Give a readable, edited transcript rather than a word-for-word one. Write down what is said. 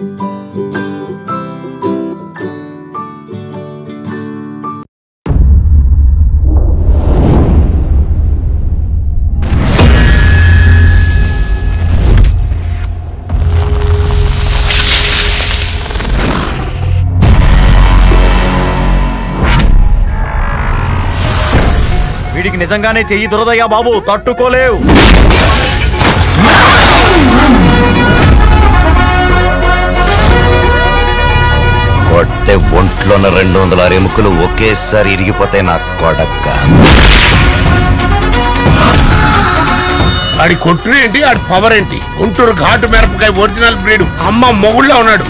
వీడికి నిజంగానే చెయ్యి దొరదయ్యా బాబు, తట్టుకోలేవు. కొట్టే ఒంట్లోన 200 ఎముకలు ఒకేసారి ఇరిగిపోతాయి నా కొడక్క. ఆడి కొట్టు ఏంటి, ఆడి పవర్ ఏంటి? గుంటూరు ఘాటు మిరపకాయ ఒరిజినల్ బ్రీడ్, అమ్మ మొగుళ్ళ ఉన్నాడు.